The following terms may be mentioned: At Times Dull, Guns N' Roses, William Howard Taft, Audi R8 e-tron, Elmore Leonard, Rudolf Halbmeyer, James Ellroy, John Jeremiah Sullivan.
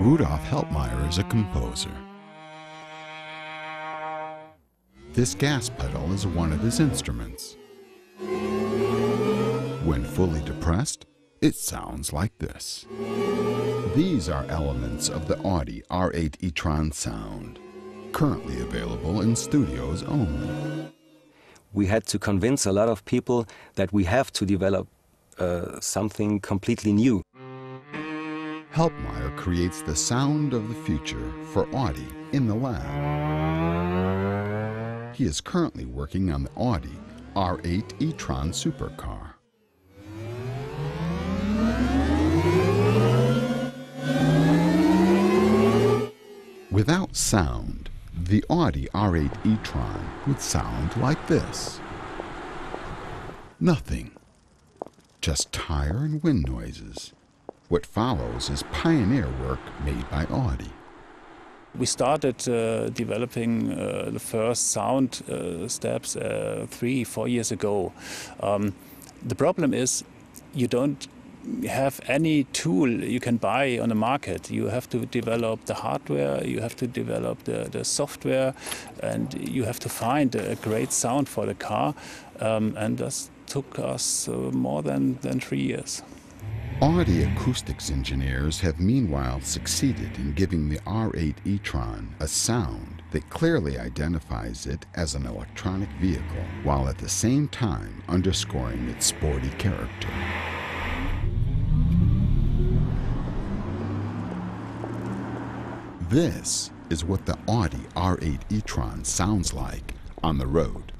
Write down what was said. Rudolf Halbmeyer is a composer. This gas pedal is one of his instruments. When fully depressed, it sounds like this. These are elements of the Audi R8 e-tron sound, currently available in studios only. We had to convince a lot of people that we have to develop something completely new. Halbmeyer creates the sound of the future for Audi in the lab. He is currently working on the Audi R8 e-tron supercar. Without sound, the Audi R8 e-tron would sound like this. Nothing, just tire and wind noises. What follows is pioneer work made by Audi. We started developing the first sound steps 3-4 years ago. The problem is you don't have any tool you can buy on the market. You have to develop the hardware, you have to develop the software, and you have to find a great sound for the car. And that took us more than 3 years. Audi acoustics engineers have meanwhile succeeded in giving the R8 e-tron a sound that clearly identifies it as an electronic vehicle, while at the same time underscoring its sporty character. This is what the Audi R8 e-tron sounds like on the road.